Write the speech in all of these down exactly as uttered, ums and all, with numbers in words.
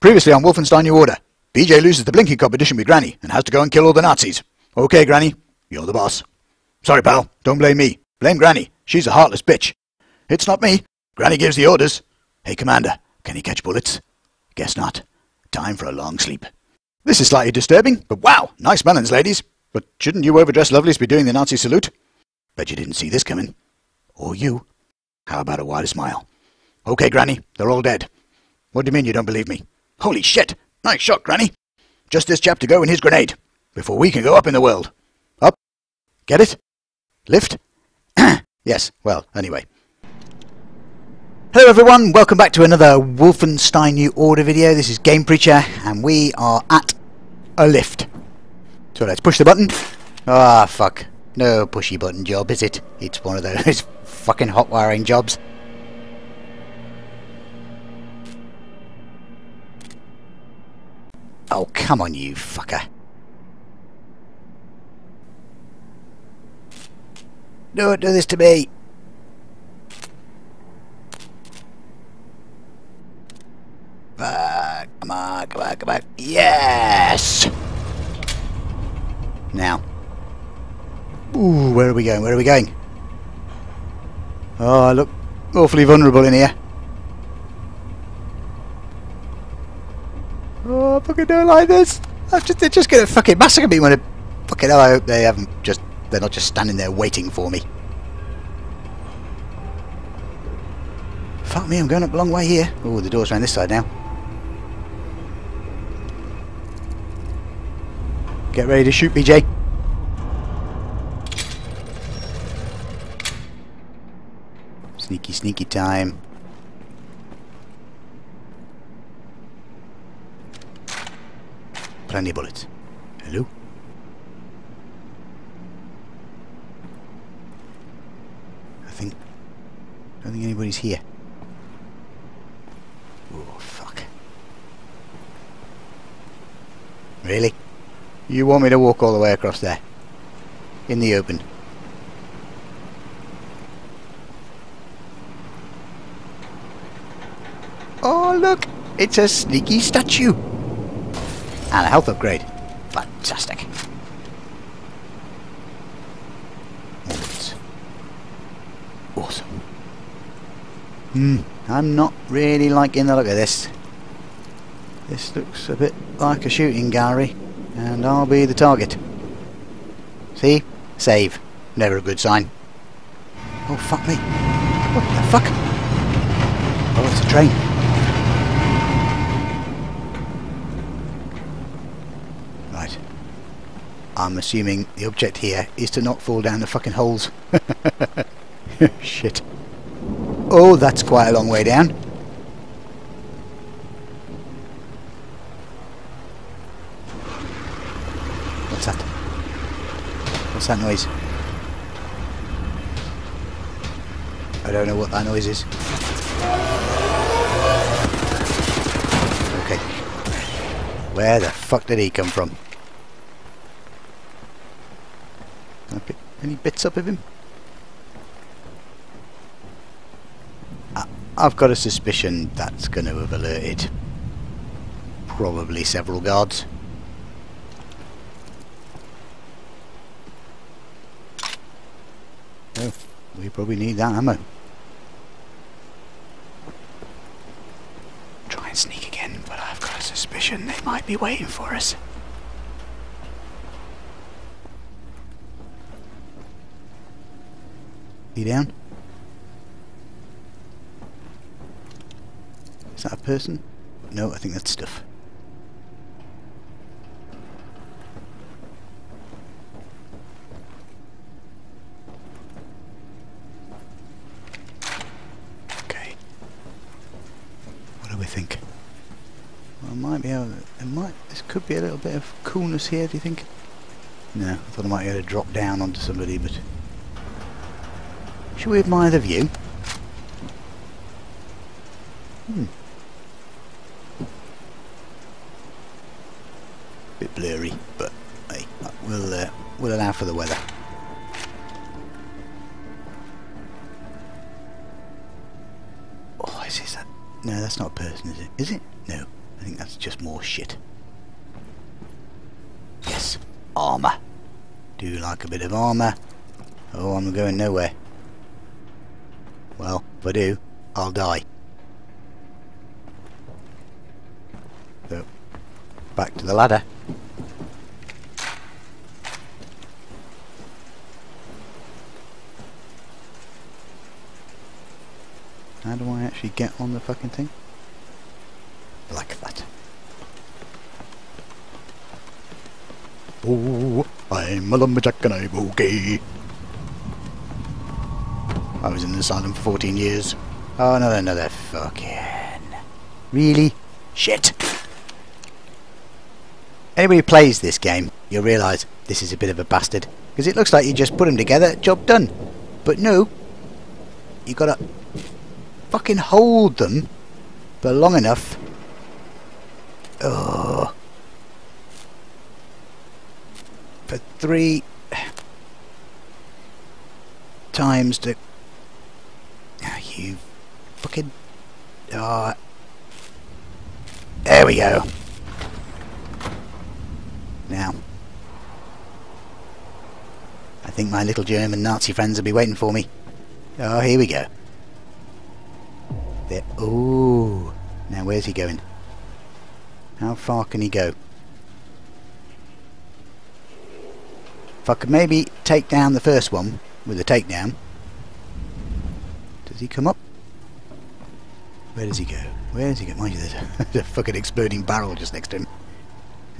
Previously on Wolfenstein: New Order, B J loses the blinking competition with Granny and has to go and kill all the Nazis. Okay, Granny, you're the boss. Sorry, pal, don't blame me. Blame Granny. She's a heartless bitch. It's not me. Granny gives the orders. Hey, Commander, can he catch bullets? Guess not. Time for a long sleep. This is slightly disturbing, but wow, nice melons, ladies. But shouldn't you overdressed lovelies be doing the Nazi salute? Bet you didn't see this coming. Or you. How about a wider smile? Okay, Granny, they're all dead. What do you mean you don't believe me? Holy shit! Nice shot, Granny! Just this chap to go in his grenade, before we can go up in the world. Up? Get it? Lift? Yes, well, anyway. Hello everyone, welcome back to another Wolfenstein New Order video. This is Game Preacher, and we are at a lift. So let's push the button. Ah, fuck. No pushy button job, is it? It's one of those fucking hot wiring jobs. Oh, come on, you fucker. Don't do this to me. Uh, come on, come on, come on. Yes! Now. Ooh, where are we going? Where are we going? Oh, I look awfully vulnerable in here. Oh, I fucking don't like this. I'm just, they're just going to fucking massacre me when it... Fucking hell, I hope they haven't just... They're not just standing there waiting for me. Fuck me, I'm going up a long way here. Oh, the door's around this side now. Get ready to shoot, B J. Sneaky, sneaky time. Plenty of bullets. Hello? I think... I don't think anybody's here. Oh, fuck. Really? You want me to walk all the way across there? In the open? Oh, look! It's a sneaky statue! And a health upgrade. Fantastic. That's awesome. Hmm, I'm not really liking the look of this. This looks a bit like a shooting gallery, and I'll be the target. See? Save. Never a good sign. Oh, fuck me. What the fuck? Oh, it's a train. I'm assuming the object here is to not fall down the fucking holes. Shit. Oh, that's quite a long way down. What's that? What's that noise? I don't know what that noise is. Okay. Where the fuck did he come from? Can I pick any bits up of him? I, I've got a suspicion that's going to have alerted probably several guards. Oh, we probably need that ammo. Try and sneak again, but I've got a suspicion they might be waiting for us. You down? Is that a person? No, I think that's stuff. Okay. What do we think? Well, I might be able to, it might, this could be a little bit of coolness here, do you think? No, I thought I might be able to drop down onto somebody, but... Should we admire the view? Hmm. Bit blurry, but hey, we'll uh, we'll allow for the weather. No, that's not a person, is it? Is it? No. I think that's just more shit. Yes! Armour! Do you like a bit of armour? Oh, I'm going nowhere. Well, if I do, I'll die. So, back to the ladder. How do I actually get on the fucking thing? Like that. Oh, I'm a lumberjack and I'm okay. I was in the asylum for fourteen years. Oh, another, another fucking... Really? Shit! Anybody who plays this game, you'll realise this is a bit of a bastard. Because it looks like you just put them together, job done. But no. You've got to... fucking hold them for long enough. Oh, for three times to oh, you fucking ah. Oh. There we go. Now, I think my little German Nazi friends will be waiting for me. Oh, here we go. There. Oh, now where's he going? How far can he go? If I could maybe take down the first one with a takedown. Does he come up? Where does he go? Where does he go? Mind you, there's a, there's a fucking exploding barrel just next to him.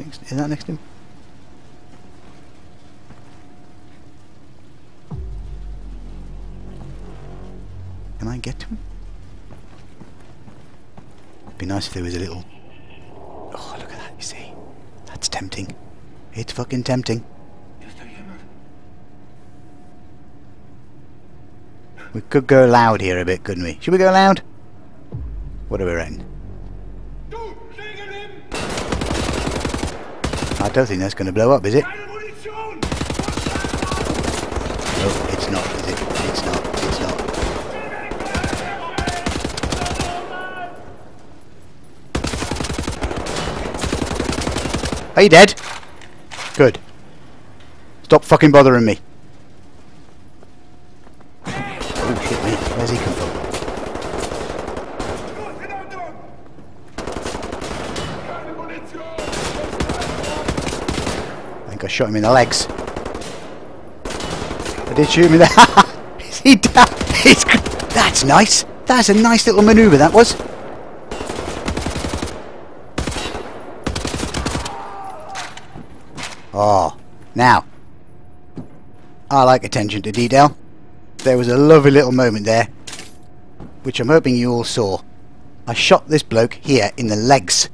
Is that next to him? Can I get to him? It'd be nice if there was a little... Oh, look at that, you see? That's tempting. It's fucking tempting. We could go loud here a bit, couldn't we? Should we go loud? What do we reckon? I don't think that's going to blow up, is it? Oh, it's not, is it? It's not, it's not. Are you dead? Good. Stop fucking bothering me. Oh shit, mate. Where's he come from? I think I shot him in the legs. I did shoot him in the... Is he down? He's... That's nice. That's a nice little manoeuvre, that was. Oh, now, I like attention to detail. There was a lovely little moment there, which I'm hoping you all saw. I shot this bloke here in the legs.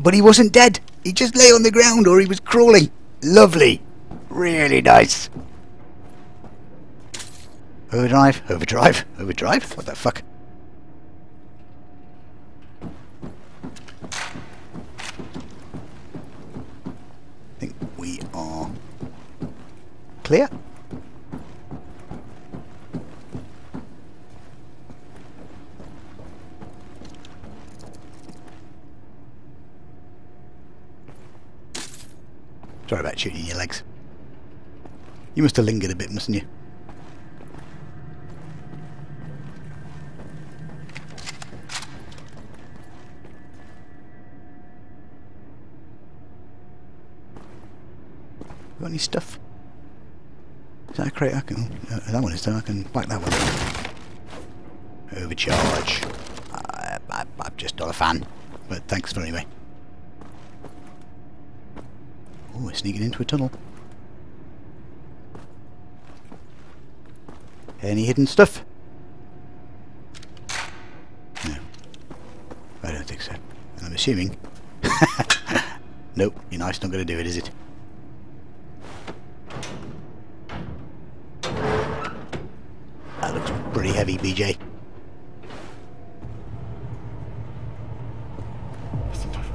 But he wasn't dead. He just lay on the ground or he was crawling. Lovely. Really nice. Overdrive, overdrive, overdrive. What the fuck? We are clear. Sorry about shooting your legs. You must have lingered a bit, mustn't you? Got any stuff? Is that a crate? I can... Uh, that one is done. I can whack that one. Overcharge. Uh, I, I'm just not a fan. But thanks for anyway. Oh, we're sneaking into a tunnel. Any hidden stuff? No. I don't think so. And I'm assuming... Nope. Your knife's not going to do it, is it? Pretty heavy, B J.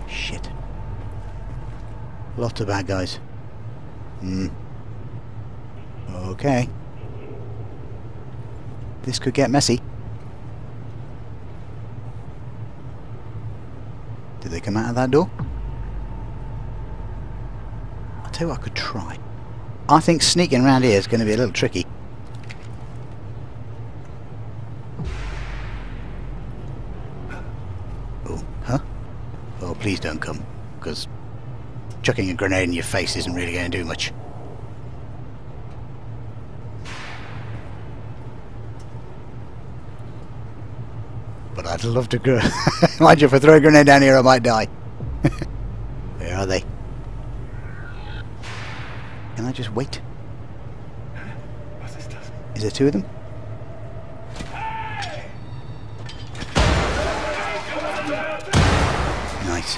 Shit. Lots of bad guys. Hmm. Okay. This could get messy. Did they come out of that door? I'll tell you what I could try. I think sneaking around here is going to be a little tricky. Oh, huh? Oh, please don't come, because chucking a grenade in your face isn't really going to do much. But I'd love to go. Mind you, if I throw a grenade down here, I might die. Where are they? Can I just wait? Is there two of them? Nice.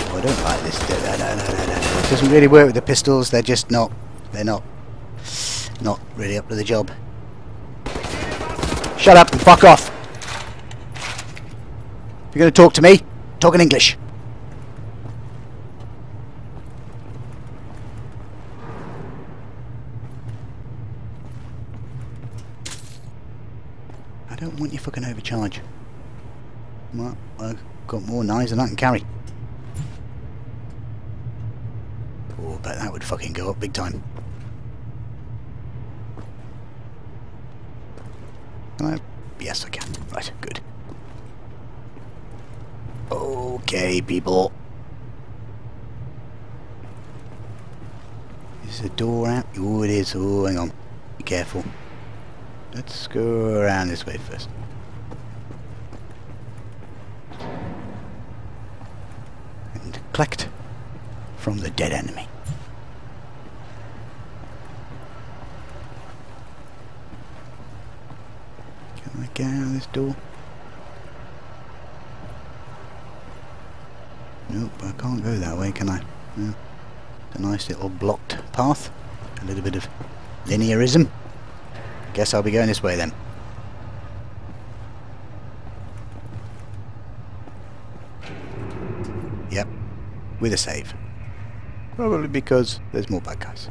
Oh, I don't like this. No, no, no, no, no. It doesn't really work with the pistols. They're just not. They're not. Not really up to the job. Shut up and fuck off. If you're going to talk to me, talk in English. I don't want you fucking overcharge. Well, I've got more knives than I can carry. Oh, but that would fucking go up big time. I, yes, I can. Right, good. Okay, people. Is the door out? Oh, it is. Oh, hang on. Be careful. Let's go around this way first. And collect from the dead enemy. Get out of this door. Nope, I can't go that way, can I? No. It's a nice little blocked path. A little bit of linearism. Guess I'll be going this way then. Yep, with a save. Probably because there's more bad guys.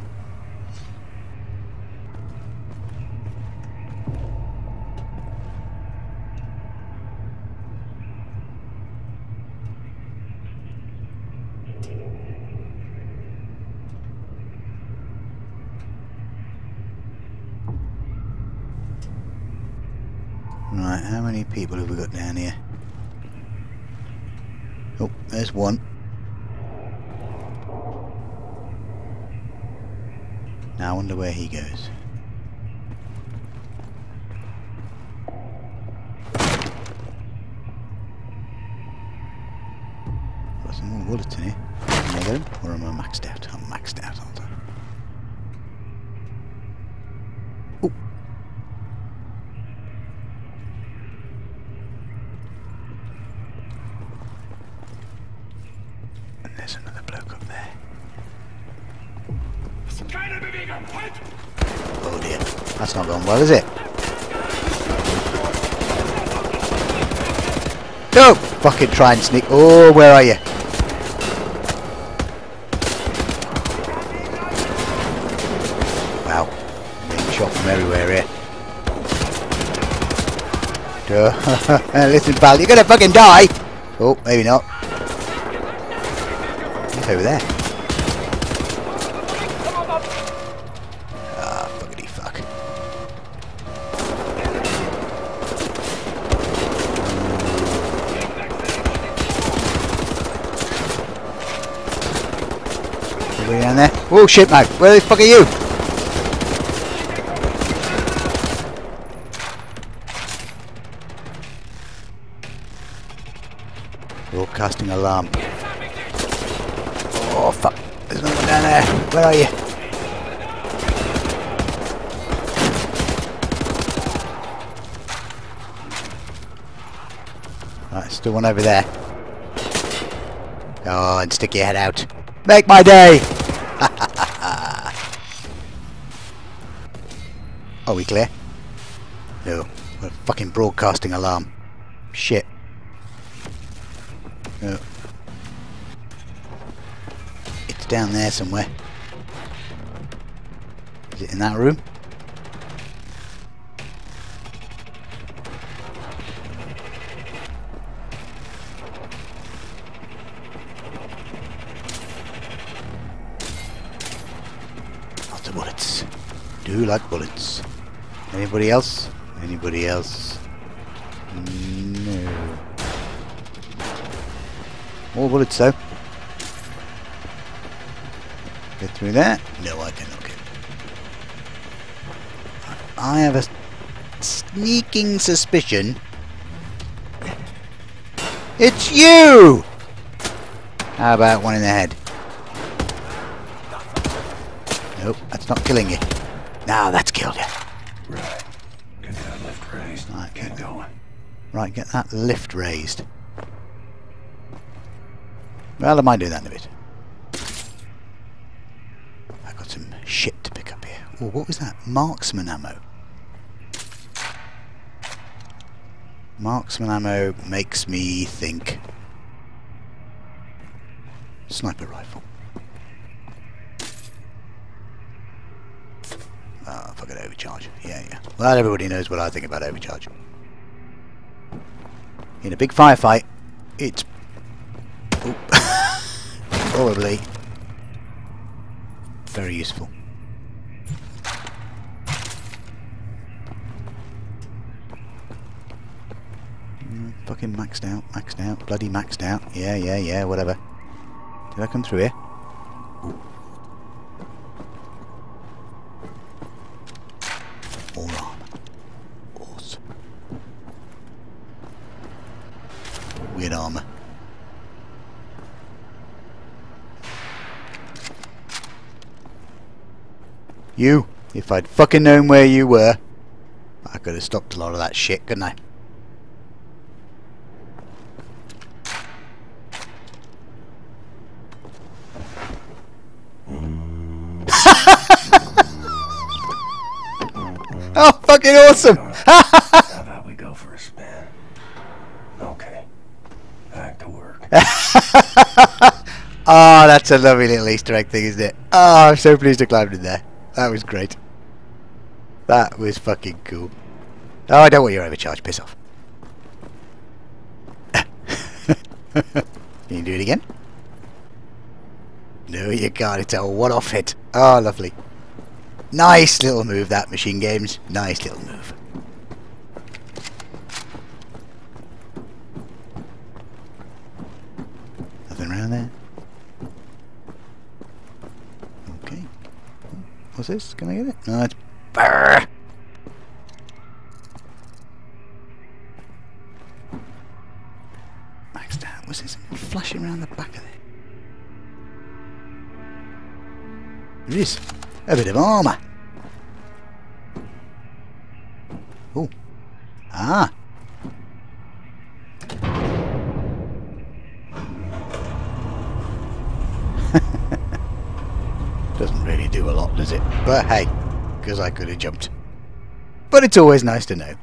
Right, how many people have we got down here? Oh, there's one. Now I wonder where he goes. Got some more bullets in here. Another, or am I maxed out? I'm maxed out, aren't I? Oh dear, that's not going well, is it? Don't fucking try and sneak. Oh, where are you? Wow, being shot from everywhere here. Listen, pal, you're gonna fucking die! Oh, maybe not. It's over there. Down there. Oh shit, mate. Where the fuck are you? Broadcasting alarm. Oh fuck. There's another one down there. Where are you? Right, still one over there. Oh, and stick your head out. Make my day! Are we clear? No. What a fucking broadcasting alarm. Shit. No. It's down there somewhere. Is it in that room? the bullets. Do like bullets. Anybody else? Anybody else? No. More bullets though. Get through that. No, I cannot get. I have a sneaking suspicion. It's you! How about one in the head? Nope, that's not killing you. Now that's killed you. Right. Get that lift raised. Right, get going. Right, get that lift raised. Well, I might do that in a bit. I've got some shit to pick up here. Oh, what was that? Marksman ammo. Marksman ammo makes me think. Sniper rifle. Ah, oh, fuck it, overcharge. Yeah, yeah. Well, everybody knows what I think about overcharge. In a big firefight, it's probably very useful. Mm, fucking maxed out, maxed out, bloody maxed out. Yeah, yeah, yeah, whatever. Did I come through here? More armor. Awesome. Weird armor. You! If I'd fucking known where you were, I could have stopped a lot of that shit, couldn't I? Oh, fucking awesome! How about we go for a spin? Okay. Back to work. Oh, that's a lovely little Easter egg thing, isn't it? Oh, I'm so pleased I climbed in there. That was great. That was fucking cool. Oh, I don't want your overcharge. Piss off. Can you do it again? No, you can't. It's a one-off hit. Oh, lovely. Nice little move, that, Machine Games. Nice little move. Nothing around there. Okay. What's this? Can I get it? No, it's... Brrr. Maxed out. What's this? Flashing around the back of there. It is. A bit of armour. Oh. Ah. Doesn't really do a lot, does it? But hey, because I could have jumped. But it's always nice to know.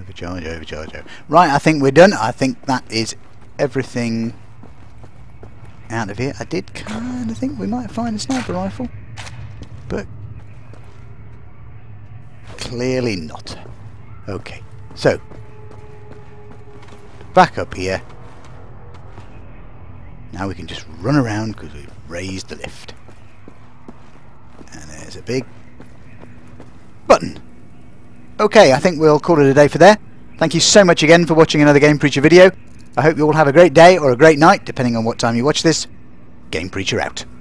Overcharge, overcharge, over. Right, I think we're done. I think that is everything out of here. I did kind of think we might find a sniper rifle, but clearly not. Okay, so back up here. Now we can just run around because we've raised the lift. And there's a big button. Okay, I think we'll call it a day for there. Thank you so much again for watching another Game Preacher video. I hope you all have a great day or a great night, depending on what time you watch this. Game Preacher out.